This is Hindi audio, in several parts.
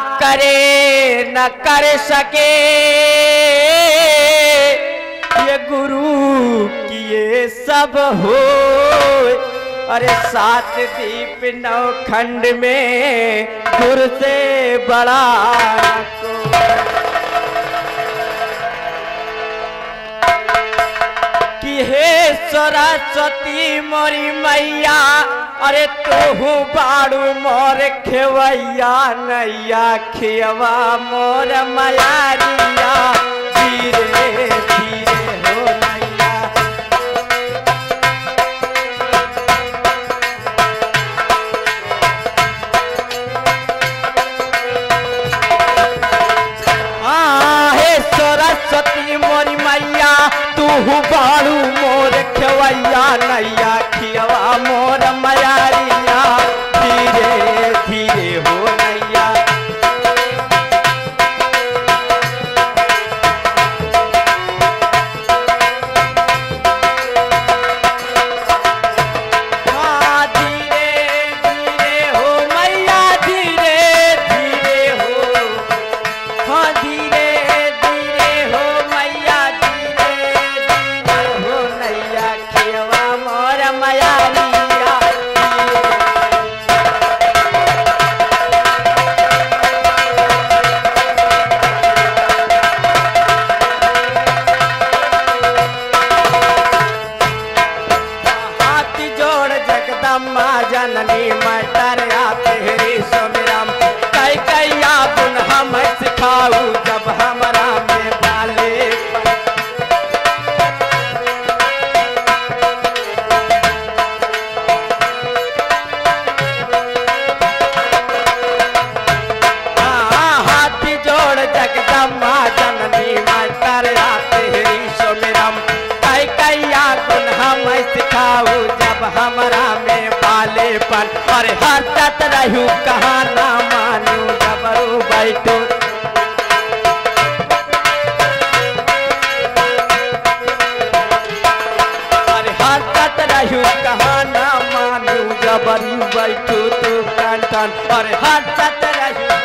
करे न कर सके ये गुरु किए सब हो। अरे सात दीप नौ खंड में गुरु से बड़ा कि हे सरस्वती मोरी मैया, अरे तोहू बाड़ू मोर खेवैया, नैया खेवा मोर मयारिया, धीरे धीरे हो नैया। हे सरस्वती मोरी मैया, तोहू बाड़ू मोर खेवैया, नैया खेवा मोर मयारिया, धीरे धीरे हो नैया। धीरे धीरे हो मैया, धीरे धीरे हो, हाँ धीरे धीरे हो मैया, धीरे धीरे हो नैया खेवा मोर मयारिया। जननी मटर तेरी सोमराम कई कई गुण हम सिखाऊ, जब हमारा में डाले हाथ जोड़ जगदम्बा। जननी मटर तेरी सोमराम कई कई गुण हम सिखाऊ, जब हमारा में लेपन और हटत रहू कहा ना मानू, जबरू बैठू और हटत रहू कहा ना मानू, जबरू बैठू तू कंठन और हटत रहू।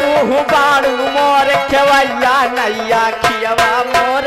तू बाड़ू मोर खेवैया, नैया खेवा मोर